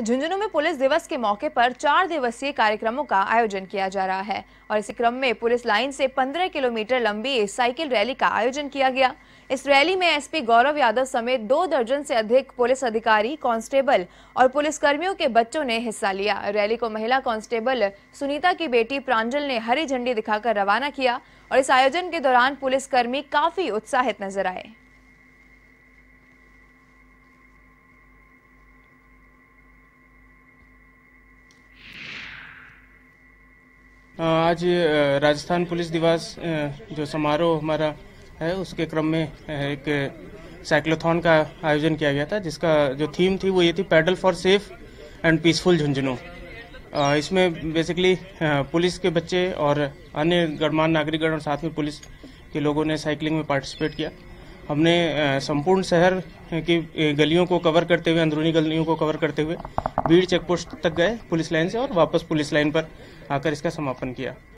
झुंझुनू में पुलिस दिवस के मौके पर 4 दिवसीय कार्यक्रमों का आयोजन किया जा रहा है और इसी क्रम में पुलिस लाइन से 15 किलोमीटर लंबी साइकिल रैली का आयोजन किया गया। इस रैली में एसपी गौरव यादव समेत 2 दर्जन से अधिक पुलिस अधिकारी, कांस्टेबल और पुलिसकर्मियों के बच्चों ने हिस्सा लिया। रैली को महिला कांस्टेबल सुनीता की बेटी प्रांजल ने हरी झंडी दिखाकर रवाना किया और इस आयोजन के दौरान पुलिसकर्मी काफी उत्साहित नजर आए। आज राजस्थान पुलिस दिवस जो समारोह हमारा है उसके क्रम में एक साइक्लोथॉन का आयोजन किया गया था, जिसका जो थीम थी वो ये थी, pedal for safe and peaceful Jhunjhunu. इसमें बेसिकली पुलिस के बच्चे और अन्य गणमान्य नागरिकगण और साथ में पुलिस के लोगों ने साइकिलिंग में पार्टिसिपेट किया। हमने संपूर्ण शहर की गलियों को कवर करते हुए, अंदरूनी गलियों को कवर करते हुए भीड़ चेकपोस्ट तक गए पुलिस लाइन से और वापस पुलिस लाइन पर आकर इसका समापन किया।